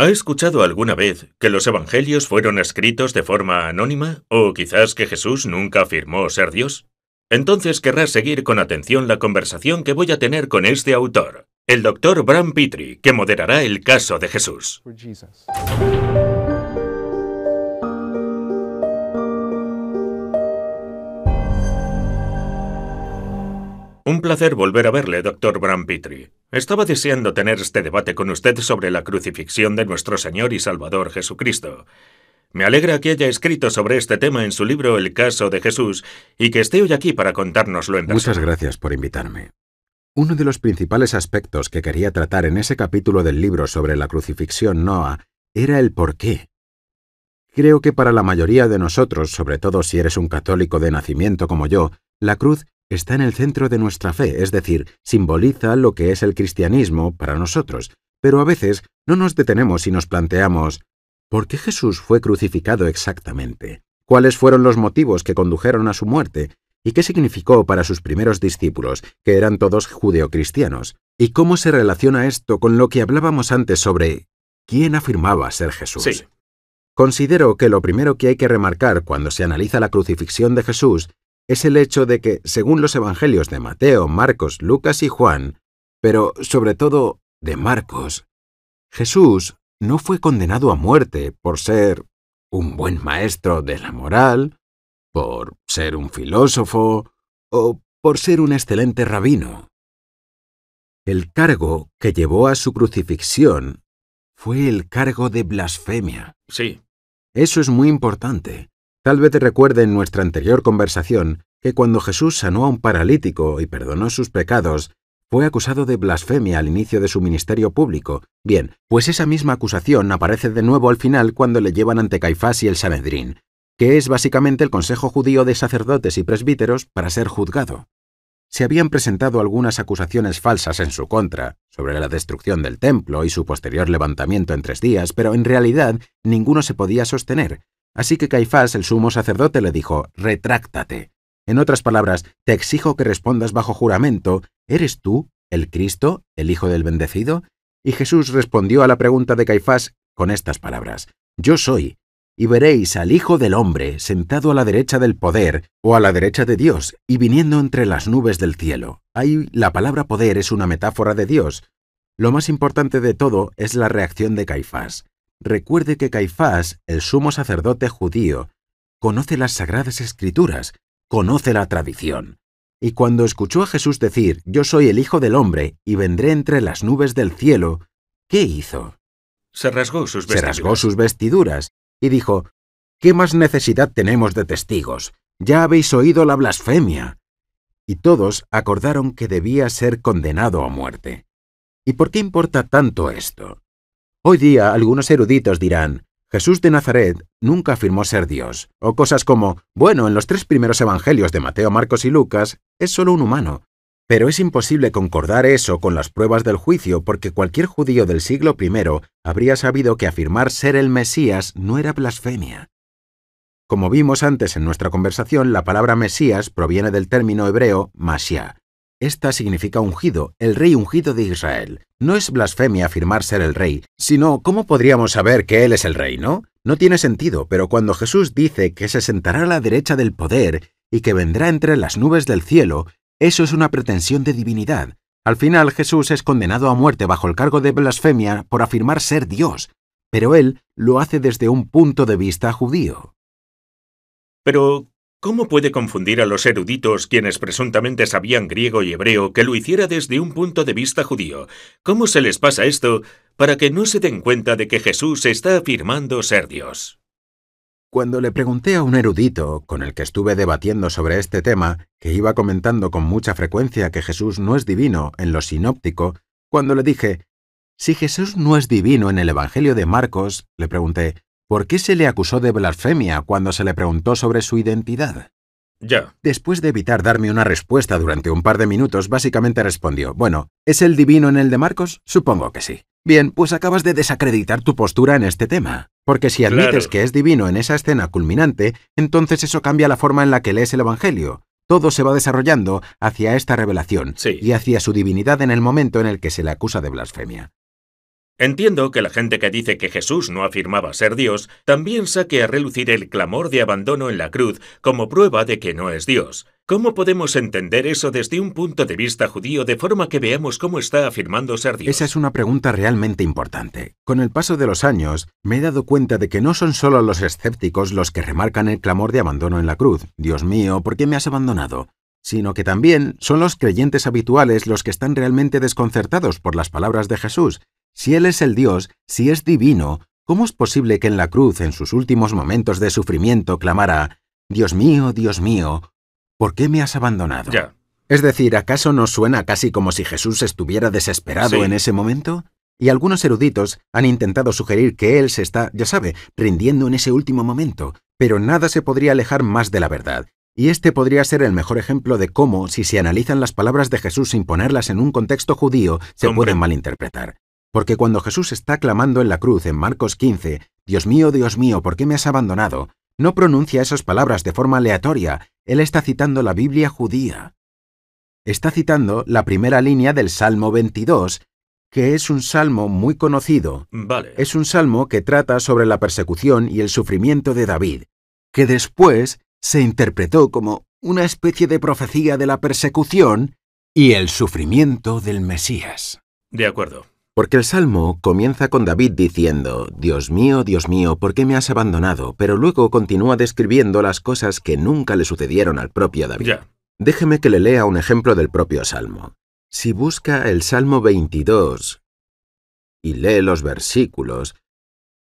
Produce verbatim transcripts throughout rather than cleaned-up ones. ¿Ha escuchado alguna vez que los evangelios fueron escritos de forma anónima o quizás que Jesús nunca afirmó ser Dios? Entonces querrás seguir con atención la conversación que voy a tener con este autor, el doctor Brant Pitre, que moderará el caso de Jesús. Un placer volver a verle, doctor Brant Pitre. Estaba deseando tener este debate con usted sobre la crucifixión de nuestro Señor y Salvador Jesucristo. Me alegra que haya escrito sobre este tema en su libro El caso de Jesús y que esté hoy aquí para contárnoslo en persona. Muchas gracias por invitarme. Uno de los principales aspectos que quería tratar en ese capítulo del libro sobre la crucifixión Noa era el porqué. Creo que para la mayoría de nosotros, sobre todo si eres un católico de nacimiento como yo, la cruz está en el centro de nuestra fe, es decir, simboliza lo que es el cristianismo para nosotros, pero a veces no nos detenemos y nos planteamos, ¿por qué Jesús fue crucificado exactamente? ¿Cuáles fueron los motivos que condujeron a su muerte? ¿Y qué significó para sus primeros discípulos, que eran todos judeocristianos? ¿Y cómo se relaciona esto con lo que hablábamos antes sobre quién afirmaba ser Jesús? Sí. Considero que lo primero que hay que remarcar cuando se analiza la crucifixión de Jesús es el hecho de que, según los evangelios de Mateo, Marcos, Lucas y Juan, pero sobre todo de Marcos, Jesús no fue condenado a muerte por ser un buen maestro de la moral, por ser un filósofo o por ser un excelente rabino. El cargo que llevó a su crucifixión fue el cargo de blasfemia. Sí. Eso es muy importante. Tal vez te recuerde en nuestra anterior conversación que cuando Jesús sanó a un paralítico y perdonó sus pecados, fue acusado de blasfemia al inicio de su ministerio público. Bien, pues esa misma acusación aparece de nuevo al final cuando le llevan ante Caifás y el Sanedrín, que es básicamente el consejo judío de sacerdotes y presbíteros para ser juzgado. Se habían presentado algunas acusaciones falsas en su contra, sobre la destrucción del templo y su posterior levantamiento en tres días, pero en realidad ninguno se podía sostener. Así que Caifás, el sumo sacerdote, le dijo, «Retráctate». En otras palabras, te exijo que respondas bajo juramento, ¿eres tú el Cristo, el Hijo del Bendecido? Y Jesús respondió a la pregunta de Caifás con estas palabras, «Yo soy, y veréis al Hijo del Hombre sentado a la derecha del poder o a la derecha de Dios y viniendo entre las nubes del cielo». Ahí la palabra poder es una metáfora de Dios. Lo más importante de todo es la reacción de Caifás. Recuerde que Caifás, el sumo sacerdote judío, conoce las Sagradas Escrituras, conoce la tradición. Y cuando escuchó a Jesús decir, «Yo soy el Hijo del Hombre y vendré entre las nubes del cielo», ¿qué hizo? Se rasgó sus vestiduras. Se rasgó sus vestiduras y dijo, «¿Qué más necesidad tenemos de testigos? Ya habéis oído la blasfemia». Y todos acordaron que debía ser condenado a muerte. ¿Y por qué importa tanto esto? Hoy día algunos eruditos dirán, Jesús de Nazaret nunca afirmó ser Dios, o cosas como, bueno, en los tres primeros evangelios de Mateo, Marcos y Lucas, es solo un humano. Pero es imposible concordar eso con las pruebas del juicio porque cualquier judío del siglo primero habría sabido que afirmar ser el Mesías no era blasfemia. Como vimos antes en nuestra conversación, la palabra Mesías proviene del término hebreo Mashiach. Esta significa ungido, el rey ungido de Israel. No es blasfemia afirmar ser el rey, sino ¿cómo podríamos saber que él es el rey, no? No tiene sentido, pero cuando Jesús dice que se sentará a la derecha del poder y que vendrá entre las nubes del cielo, eso es una pretensión de divinidad. Al final Jesús es condenado a muerte bajo el cargo de blasfemia por afirmar ser Dios, pero él lo hace desde un punto de vista judío. Pero ¿cómo puede confundir a los eruditos quienes presuntamente sabían griego y hebreo que lo hiciera desde un punto de vista judío? ¿Cómo se les pasa esto para que no se den cuenta de que Jesús está afirmando ser Dios? Cuando le pregunté a un erudito con el que estuve debatiendo sobre este tema, que iba comentando con mucha frecuencia que Jesús no es divino en lo sinóptico, cuando le dije, si Jesús no es divino en el Evangelio de Marcos, le pregunté, ¿por qué se le acusó de blasfemia cuando se le preguntó sobre su identidad? Ya. Después de evitar darme una respuesta durante un par de minutos, básicamente respondió, bueno, ¿es el divino en el de Marcos? Supongo que sí. Bien, pues acabas de desacreditar tu postura en este tema. Porque si admites claro que es divino en esa escena culminante, entonces eso cambia la forma en la que lees el Evangelio. Todo se va desarrollando hacia esta revelación sí. y hacia su divinidad en el momento en el que se le acusa de blasfemia. Entiendo que la gente que dice que Jesús no afirmaba ser Dios también saque a relucir el clamor de abandono en la cruz como prueba de que no es Dios. ¿Cómo podemos entender eso desde un punto de vista judío de forma que veamos cómo está afirmando ser Dios? Esa es una pregunta realmente importante. Con el paso de los años, me he dado cuenta de que no son solo los escépticos los que remarcan el clamor de abandono en la cruz, Dios mío, ¿por qué me has abandonado?, sino que también son los creyentes habituales los que están realmente desconcertados por las palabras de Jesús. Si Él es el Dios, si es divino, ¿cómo es posible que en la cruz, en sus últimos momentos de sufrimiento, clamara, Dios mío, Dios mío, ¿por qué me has abandonado? Ya. Es decir, ¿acaso no suena casi como si Jesús estuviera desesperado sí. en ese momento? Y algunos eruditos han intentado sugerir que Él se está, ya sabe, rindiendo en ese último momento, pero nada se podría alejar más de la verdad. Y este podría ser el mejor ejemplo de cómo, si se analizan las palabras de Jesús sin ponerlas en un contexto judío, se Hombre. pueden malinterpretar. Porque cuando Jesús está clamando en la cruz en Marcos quince, «Dios mío, Dios mío, ¿por qué me has abandonado?», no pronuncia esas palabras de forma aleatoria. Él está citando la Biblia judía. Está citando la primera línea del Salmo veintidós, que es un salmo muy conocido. Vale. Es un salmo que trata sobre la persecución y el sufrimiento de David, que después se interpretó como una especie de profecía de la persecución y el sufrimiento del Mesías. De acuerdo. Porque el Salmo comienza con David diciendo, Dios mío, Dios mío, ¿por qué me has abandonado? Pero luego continúa describiendo las cosas que nunca le sucedieron al propio David. Yeah. Déjeme que le lea un ejemplo del propio Salmo. Si busca el Salmo veintidós y lee los versículos,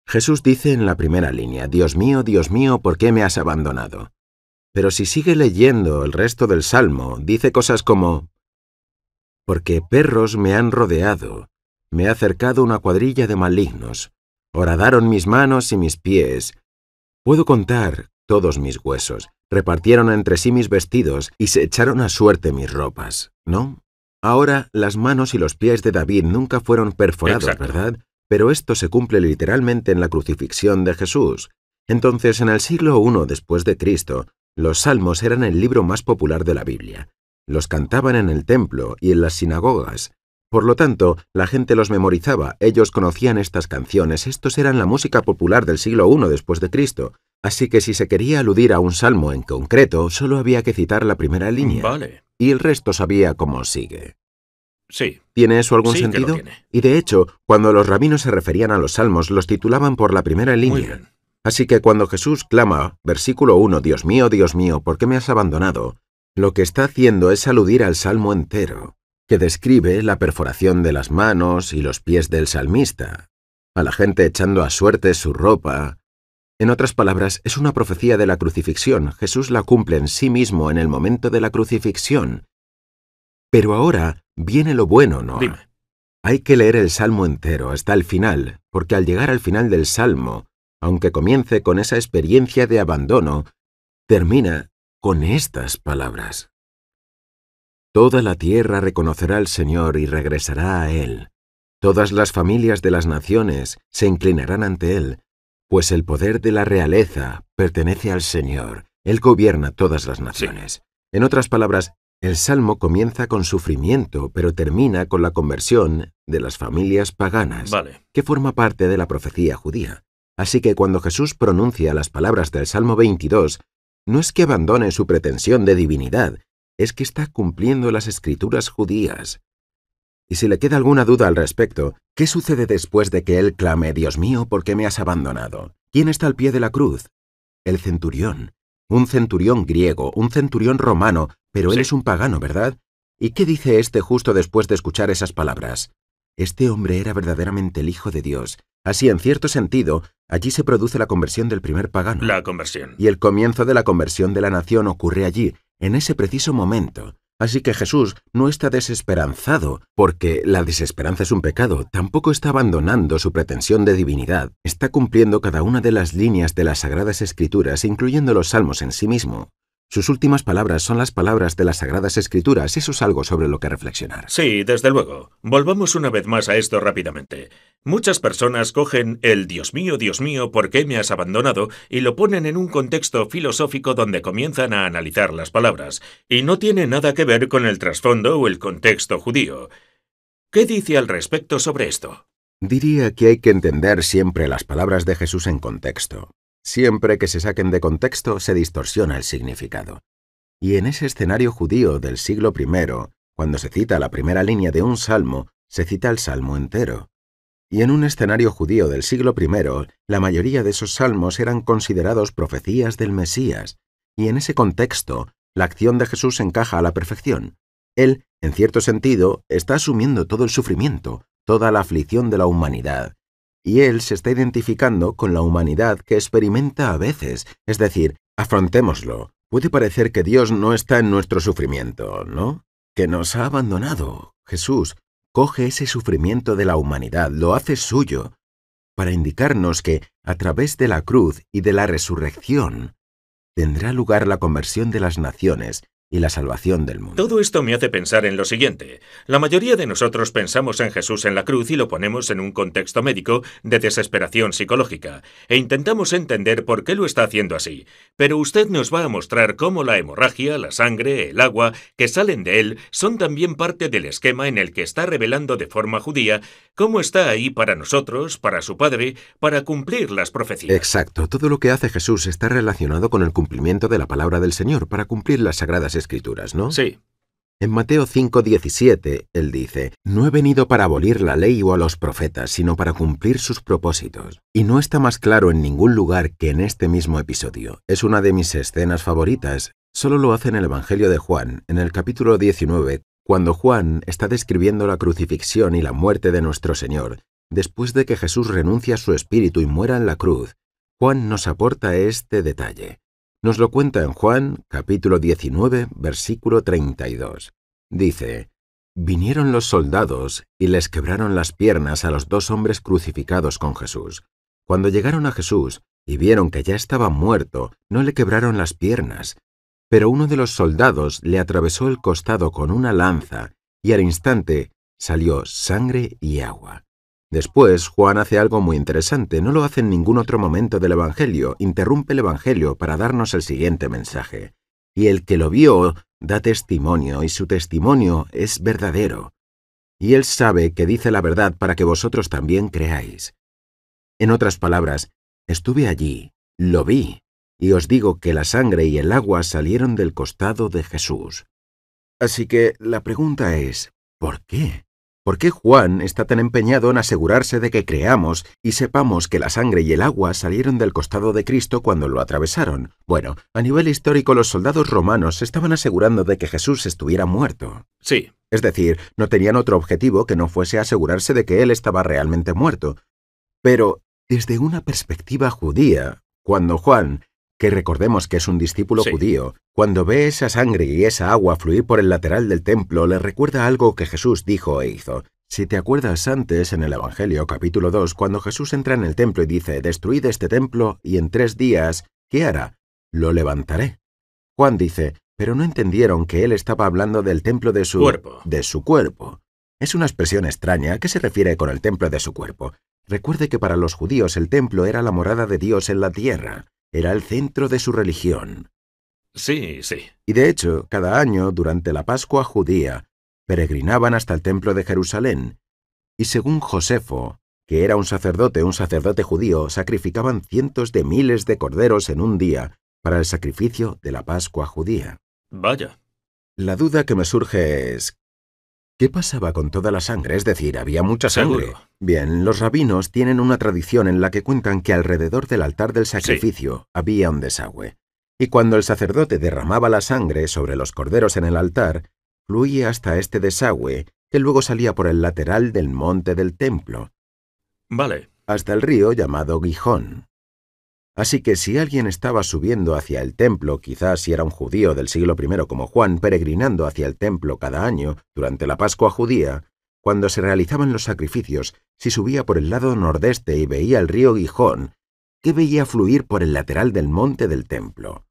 Jesús dice en la primera línea, Dios mío, Dios mío, ¿por qué me has abandonado? Pero si sigue leyendo el resto del Salmo, dice cosas como, porque perros me han rodeado. Me ha acercado una cuadrilla de malignos. Horadaron mis manos y mis pies. Puedo contar todos mis huesos. Repartieron entre sí mis vestidos y se echaron a suerte mis ropas, ¿no? Ahora, las manos y los pies de David nunca fueron perforados, Exacto. ¿verdad? Pero esto se cumple literalmente en la crucifixión de Jesús. Entonces, en el siglo primero después de Cristo, los salmos eran el libro más popular de la Biblia. Los cantaban en el templo y en las sinagogas. Por lo tanto, la gente los memorizaba, ellos conocían estas canciones, estos eran la música popular del siglo primero después de Cristo. Así que si se quería aludir a un salmo en concreto, solo había que citar la primera línea. Vale. Y el resto sabía cómo sigue. Sí. ¿Tiene eso algún sí, sentido? Que lo tiene. Y de hecho, cuando los rabinos se referían a los salmos, los titulaban por la primera línea. Muy bien. Así que cuando Jesús clama, versículo uno, Dios mío, Dios mío, ¿por qué me has abandonado?, lo que está haciendo es aludir al salmo entero, que describe la perforación de las manos y los pies del salmista, a la gente echando a suerte su ropa. En otras palabras, es una profecía de la crucifixión. Jesús la cumple en sí mismo en el momento de la crucifixión. Pero ahora viene lo bueno, ¿no? Dime. Hay que leer el salmo entero hasta el final, porque al llegar al final del salmo, aunque comience con esa experiencia de abandono, termina con estas palabras. Toda la tierra reconocerá al Señor y regresará a Él. Todas las familias de las naciones se inclinarán ante Él, pues el poder de la realeza pertenece al Señor. Él gobierna todas las naciones. Sí. En otras palabras, el Salmo comienza con sufrimiento, pero termina con la conversión de las familias paganas, vale. que forma parte de la profecía judía. Así que cuando Jesús pronuncia las palabras del Salmo veintidós, no es que abandone su pretensión de divinidad, es que está cumpliendo las escrituras judías. Y si le queda alguna duda al respecto, ¿qué sucede después de que él clame, Dios mío, ¿por qué me has abandonado? ¿Quién está al pie de la cruz? El centurión. Un centurión griego, un centurión romano, pero él sí. es un pagano, ¿verdad? ¿Y qué dice este justo después de escuchar esas palabras? Este hombre era verdaderamente el Hijo de Dios. Así, en cierto sentido, allí se produce la conversión del primer pagano. La conversión. Y el comienzo de la conversión de la nación ocurre allí, en ese preciso momento. Así que Jesús no está desesperanzado, porque la desesperanza es un pecado. Tampoco está abandonando su pretensión de divinidad. Está cumpliendo cada una de las líneas de las Sagradas Escrituras, incluyendo los Salmos en sí mismo. Sus últimas palabras son las palabras de las Sagradas Escrituras. Eso es algo sobre lo que reflexionar. Sí, desde luego. Volvamos una vez más a esto rápidamente. Muchas personas cogen el Dios mío, Dios mío, ¿por qué me has abandonado? Y lo ponen en un contexto filosófico donde comienzan a analizar las palabras. Y no tiene nada que ver con el trasfondo o el contexto judío. ¿Qué dice al respecto sobre esto? Diría que hay que entender siempre las palabras de Jesús en contexto. Siempre que se saquen de contexto, se distorsiona el significado. Y en ese escenario judío del siglo primero, cuando se cita la primera línea de un salmo, se cita el salmo entero. Y en un escenario judío del siglo primero, la mayoría de esos salmos eran considerados profecías del Mesías, y en ese contexto, la acción de Jesús encaja a la perfección. Él, en cierto sentido, está asumiendo todo el sufrimiento, toda la aflicción de la humanidad, y Él se está identificando con la humanidad que experimenta a veces, es decir, afrontémoslo. Puede parecer que Dios no está en nuestro sufrimiento, ¿no? Que nos ha abandonado. Jesús coge ese sufrimiento de la humanidad, lo hace suyo, para indicarnos que, a través de la cruz y de la resurrección, tendrá lugar la conversión de las naciones y la salvación del mundo. Todo esto me hace pensar en lo siguiente. La mayoría de nosotros pensamos en Jesús en la cruz y lo ponemos en un contexto médico de desesperación psicológica, e intentamos entender por qué lo está haciendo así. Pero usted nos va a mostrar cómo la hemorragia, la sangre, el agua que salen de él son también parte del esquema en el que está revelando de forma judía cómo está ahí para nosotros, para su Padre, para cumplir las profecías. Exacto. Todo lo que hace Jesús está relacionado con el cumplimiento de la palabra del Señor para cumplir las sagradas Escrituras, ¿no? Sí. En Mateo cinco diecisiete, él dice, «No he venido para abolir la ley o a los profetas, sino para cumplir sus propósitos». Y no está más claro en ningún lugar que en este mismo episodio. Es una de mis escenas favoritas. Solo lo hace en el Evangelio de Juan, en el capítulo diecinueve, cuando Juan está describiendo la crucifixión y la muerte de nuestro Señor, después de que Jesús renuncia a su espíritu y muera en la cruz. Juan nos aporta este detalle. Nos lo cuenta en Juan, capítulo diecinueve, versículo treinta y dos. Dice, «Vinieron los soldados y les quebraron las piernas a los dos hombres crucificados con Jesús. Cuando llegaron a Jesús y vieron que ya estaba muerto, no le quebraron las piernas. Pero uno de los soldados le atravesó el costado con una lanza y al instante salió sangre y agua». Después, Juan hace algo muy interesante, no lo hace en ningún otro momento del Evangelio, interrumpe el Evangelio para darnos el siguiente mensaje. Y el que lo vio da testimonio, y su testimonio es verdadero. Y él sabe que dice la verdad para que vosotros también creáis. En otras palabras, estuve allí, lo vi, y os digo que la sangre y el agua salieron del costado de Jesús. Así que la pregunta es, ¿por qué? ¿Por qué Juan está tan empeñado en asegurarse de que creamos y sepamos que la sangre y el agua salieron del costado de Cristo cuando lo atravesaron? Bueno, a nivel histórico los soldados romanos estaban asegurando de que Jesús estuviera muerto. Sí. Es decir, no tenían otro objetivo que no fuese asegurarse de que él estaba realmente muerto. Pero desde una perspectiva judía, cuando Juan, que recordemos que es un discípulo sí. judío, cuando ve esa sangre y esa agua fluir por el lateral del templo, le recuerda algo que Jesús dijo e hizo. Si te acuerdas antes, en el Evangelio capítulo dos, cuando Jesús entra en el templo y dice, «Destruid este templo y en tres días, ¿qué hará? Lo levantaré». Juan dice, «Pero no entendieron que él estaba hablando del templo de su cuerpo». De su cuerpo. Es una expresión extraña. ¿A qué se refiere con el templo de su cuerpo? Recuerde que para los judíos el templo era la morada de Dios en la tierra. Era el centro de su religión. Sí, sí. Y de hecho, cada año, durante la Pascua judía, peregrinaban hasta el templo de Jerusalén. Y según Josefo, que era un sacerdote, un sacerdote judío, sacrificaban cientos de miles de corderos en un día para el sacrificio de la Pascua judía. Vaya. La duda que me surge es, ¿qué pasaba con toda la sangre? Es decir, había mucha sangre. Seguro. Bien, los rabinos tienen una tradición en la que cuentan que alrededor del altar del sacrificio sí. había un desagüe. Y cuando el sacerdote derramaba la sangre sobre los corderos en el altar, fluía hasta este desagüe, que luego salía por el lateral del monte del templo. Vale. Hasta el río llamado Gijón. Así que si alguien estaba subiendo hacia el templo, quizás si era un judío del siglo primero como Juan, peregrinando hacia el templo cada año durante la Pascua judía, cuando se realizaban los sacrificios, si subía por el lado nordeste y veía el río Gijón, ¿qué veía fluir por el lateral del monte del templo?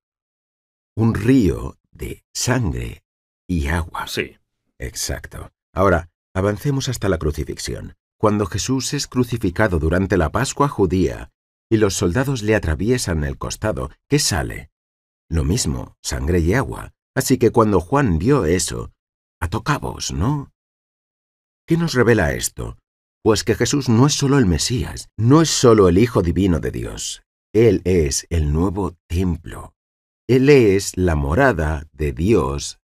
Un río de sangre y agua. Sí. Exacto. Ahora, avancemos hasta la crucifixión. Cuando Jesús es crucificado durante la Pascua judía, y los soldados le atraviesan el costado, ¿qué sale? Lo mismo, sangre y agua. Así que cuando Juan vio eso, ató cabos, ¿no? ¿Qué nos revela esto? pues que Jesús no es solo el Mesías, no es solo el Hijo Divino de Dios. Él es el nuevo templo. Él es la morada de Dios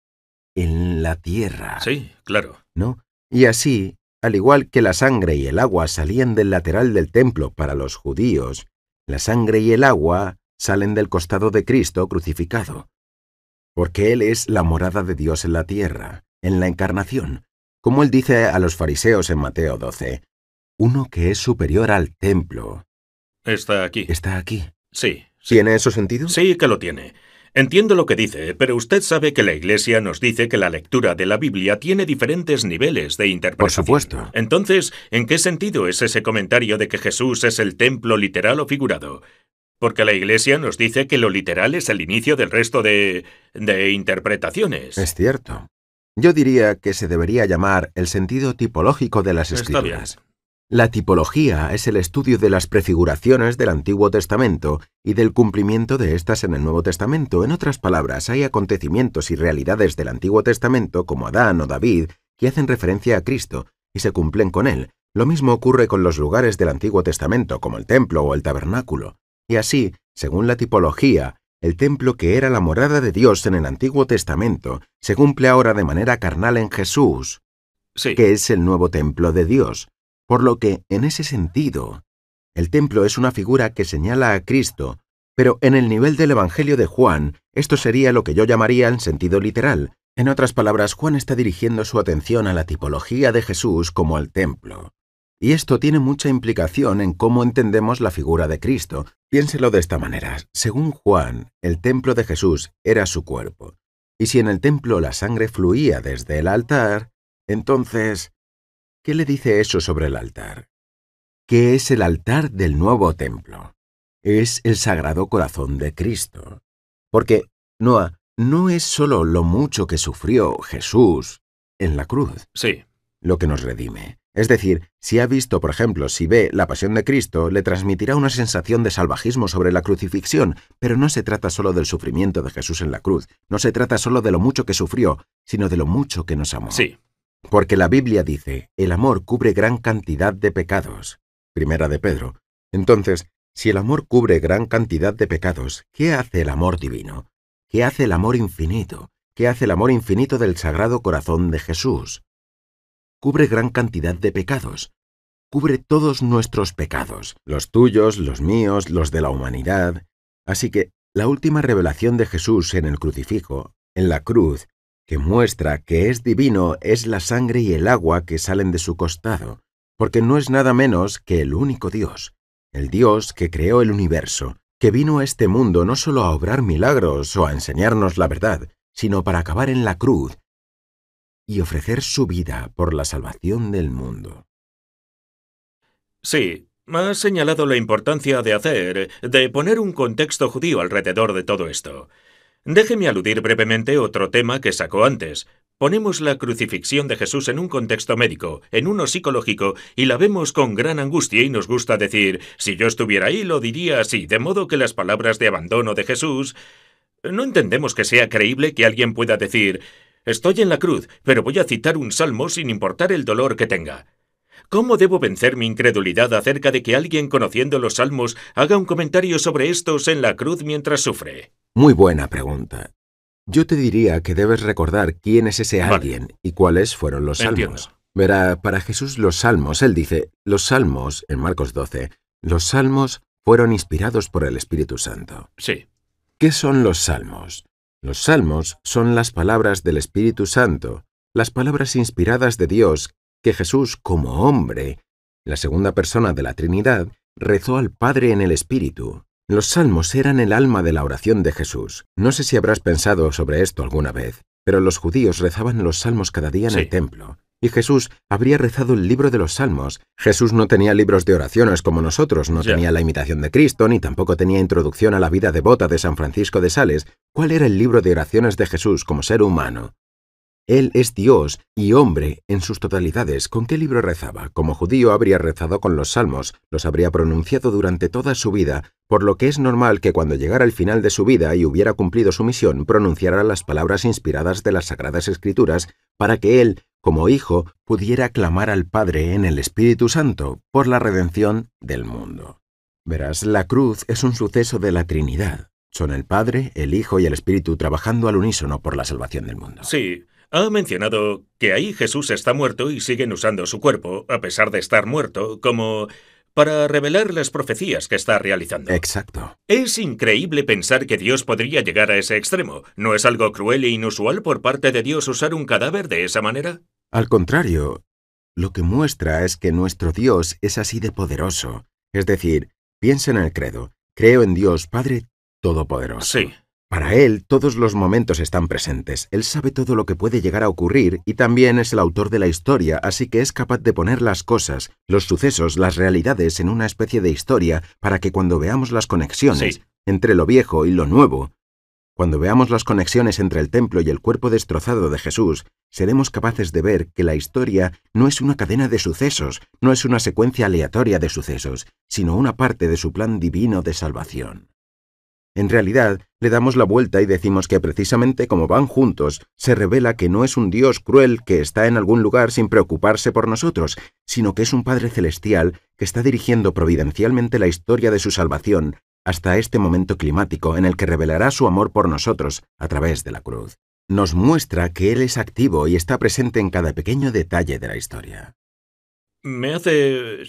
en la tierra. Sí, claro. ¿No? Y así, al igual que la sangre y el agua salían del lateral del templo para los judíos, la sangre y el agua salen del costado de Cristo crucificado, porque Él es la morada de Dios en la tierra, en la encarnación, como Él dice a los fariseos en Mateo doce, uno que es superior al templo. Está aquí. Está aquí. Sí. Sí. ¿Tiene eso sentido? Sí que lo tiene. Entiendo lo que dice, pero usted sabe que la Iglesia nos dice que la lectura de la Biblia tiene diferentes niveles de interpretación. Por supuesto. Entonces, ¿en qué sentido es ese comentario de que Jesús es el templo literal o figurado? Porque la Iglesia nos dice que lo literal es el inicio del resto de... de interpretaciones. Es cierto. Yo diría que se debería llamar el sentido tipológico de las Escrituras. Está bien. La tipología es el estudio de las prefiguraciones del Antiguo Testamento y del cumplimiento de estas en el Nuevo Testamento. En otras palabras, hay acontecimientos y realidades del Antiguo Testamento, como Adán o David, que hacen referencia a Cristo y se cumplen con él. Lo mismo ocurre con los lugares del Antiguo Testamento, como el templo o el tabernáculo. Y así, según la tipología, el templo que era la morada de Dios en el Antiguo Testamento se cumple ahora de manera carnal en Jesús, sí, que es el nuevo templo de Dios. Por lo que, en ese sentido, el templo es una figura que señala a Cristo, pero en el nivel del Evangelio de Juan, esto sería lo que yo llamaría en sentido literal. En otras palabras, Juan está dirigiendo su atención a la tipología de Jesús como el templo. Y esto tiene mucha implicación en cómo entendemos la figura de Cristo. Piénselo de esta manera. Según Juan, el templo de Jesús era su cuerpo. Y si en el templo la sangre fluía desde el altar, entonces... ¿qué le dice eso sobre el altar? ¿Qué es el altar del nuevo templo? Es el Sagrado Corazón de Cristo. Porque, Noah, no es solo lo mucho que sufrió Jesús en la cruz, sí, lo que nos redime. Es decir, si ha visto, por ejemplo, si ve la pasión de Cristo, le transmitirá una sensación de salvajismo sobre la crucifixión, pero no se trata solo del sufrimiento de Jesús en la cruz, no se trata solo de lo mucho que sufrió, sino de lo mucho que nos amó. Sí. Porque la Biblia dice, el amor cubre gran cantidad de pecados. Primera de Pedro. Entonces, si el amor cubre gran cantidad de pecados, ¿qué hace el amor divino? ¿Qué hace el amor infinito? ¿Qué hace el amor infinito del Sagrado Corazón de Jesús? Cubre gran cantidad de pecados. Cubre todos nuestros pecados, los tuyos, los míos, los de la humanidad. Así que la última revelación de Jesús en el crucifijo, en la cruz, que muestra que es divino es la sangre y el agua que salen de su costado, porque no es nada menos que el único Dios, el Dios que creó el universo, que vino a este mundo no solo a obrar milagros o a enseñarnos la verdad, sino para acabar en la cruz y ofrecer su vida por la salvación del mundo. Sí. Ha señalado la importancia de hacer, de poner un contexto judío alrededor de todo esto. Déjeme aludir brevemente otro tema que sacó antes. Ponemos la crucifixión de Jesús en un contexto médico, en uno psicológico, y la vemos con gran angustia y nos gusta decir, si yo estuviera ahí lo diría así, de modo que las palabras de abandono de Jesús... No entendemos que sea creíble que alguien pueda decir, estoy en la cruz, pero voy a citar un salmo sin importar el dolor que tenga. ¿Cómo debo vencer mi incredulidad acerca de que alguien conociendo los salmos haga un comentario sobre estos en la cruz mientras sufre? Muy buena pregunta. Yo te diría que debes recordar quién es ese alguien, vale, y cuáles fueron los salmos. Entiendo. Verá, para Jesús los salmos, él dice, los salmos, en Marcos doce, los salmos fueron inspirados por el Espíritu Santo. Sí. ¿Qué son los salmos? Los salmos son las palabras del Espíritu Santo, las palabras inspiradas de Dios que Jesús, como hombre, la segunda persona de la Trinidad, rezó al Padre en el Espíritu. Los salmos eran el alma de la oración de Jesús. No sé si habrás pensado sobre esto alguna vez, pero los judíos rezaban los salmos cada día en sí, el templo. Y Jesús habría rezado el libro de los salmos. Jesús no tenía libros de oraciones como nosotros, no yeah. tenía la imitación de Cristo, ni tampoco tenía introducción a la vida devota de San Francisco de Sales. ¿Cuál era el libro de oraciones de Jesús como ser humano? Él es Dios y hombre en sus totalidades. ¿Con qué libro rezaba? Como judío habría rezado con los salmos, los habría pronunciado durante toda su vida, por lo que es normal que cuando llegara el final de su vida y hubiera cumplido su misión, pronunciara las palabras inspiradas de las Sagradas Escrituras para que él, como hijo, pudiera clamar al Padre en el Espíritu Santo por la redención del mundo. Verás, la cruz es un suceso de la Trinidad. Son el Padre, el Hijo y el Espíritu trabajando al unísono por la salvación del mundo. Sí, ha mencionado que ahí Jesús está muerto y siguen usando su cuerpo, a pesar de estar muerto, como para revelar las profecías que está realizando. Exacto. Es increíble pensar que Dios podría llegar a ese extremo. ¿No es algo cruel e inusual por parte de Dios usar un cadáver de esa manera? Al contrario, lo que muestra es que nuestro Dios es así de poderoso. Es decir, piensa en el credo. Creo en Dios, Padre Todopoderoso. Sí. Para Él, todos los momentos están presentes. Él sabe todo lo que puede llegar a ocurrir y también es el autor de la historia, así que es capaz de poner las cosas, los sucesos, las realidades en una especie de historia para que cuando veamos las conexiones, sí, entre lo viejo y lo nuevo, cuando veamos las conexiones entre el templo y el cuerpo destrozado de Jesús, seremos capaces de ver que la historia no es una cadena de sucesos, no es una secuencia aleatoria de sucesos, sino una parte de su plan divino de salvación. En realidad, le damos la vuelta y decimos que precisamente como van juntos, se revela que no es un Dios cruel que está en algún lugar sin preocuparse por nosotros, sino que es un Padre celestial que está dirigiendo providencialmente la historia de su salvación hasta este momento climático en el que revelará su amor por nosotros a través de la cruz. Nos muestra que Él es activo y está presente en cada pequeño detalle de la historia. Me hace...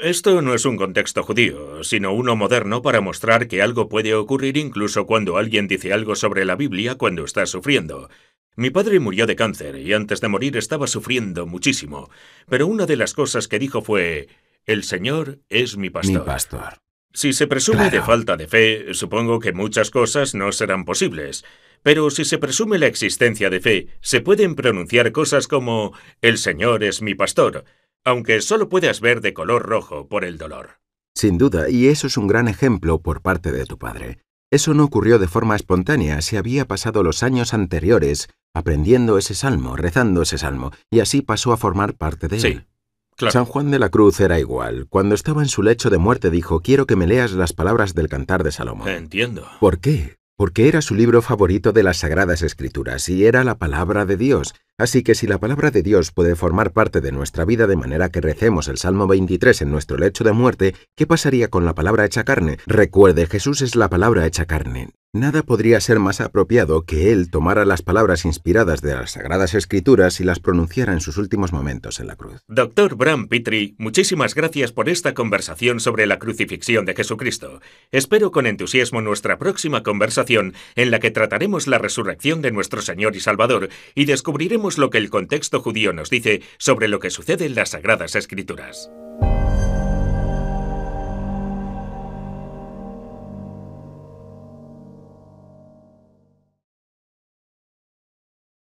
Esto no es un contexto judío, sino uno moderno para mostrar que algo puede ocurrir incluso cuando alguien dice algo sobre la Biblia cuando está sufriendo. Mi padre murió de cáncer y antes de morir estaba sufriendo muchísimo, pero una de las cosas que dijo fue: «El Señor es mi pastor». Mi pastor. Si se presume, claro, de falta de fe, supongo que muchas cosas no serán posibles. Pero si se presume la existencia de fe, se pueden pronunciar cosas como «El Señor es mi pastor», aunque solo puedas ver de color rojo por el dolor. Sin duda, y eso es un gran ejemplo por parte de tu padre. Eso no ocurrió de forma espontánea, se había pasado los años anteriores aprendiendo ese salmo, rezando ese salmo, y así pasó a formar parte de él. Sí, claro. San Juan de la Cruz era igual. Cuando estaba en su lecho de muerte dijo: «Quiero que me leas las palabras del Cantar de Salomón». Entiendo. ¿Por qué? Porque era su libro favorito de las Sagradas Escrituras y era la palabra de Dios. Así que si la palabra de Dios puede formar parte de nuestra vida de manera que recemos el Salmo veintitrés en nuestro lecho de muerte, ¿qué pasaría con la palabra hecha carne? Recuerde, Jesús es la palabra hecha carne. Nada podría ser más apropiado que Él tomara las palabras inspiradas de las Sagradas Escrituras y las pronunciara en sus últimos momentos en la cruz. Doctor Brant Pitre, muchísimas gracias por esta conversación sobre la crucifixión de Jesucristo. Espero con entusiasmo nuestra próxima conversación en la que trataremos la resurrección de nuestro Señor y Salvador y descubriremos lo que el contexto judío nos dice sobre lo que sucede en las Sagradas Escrituras.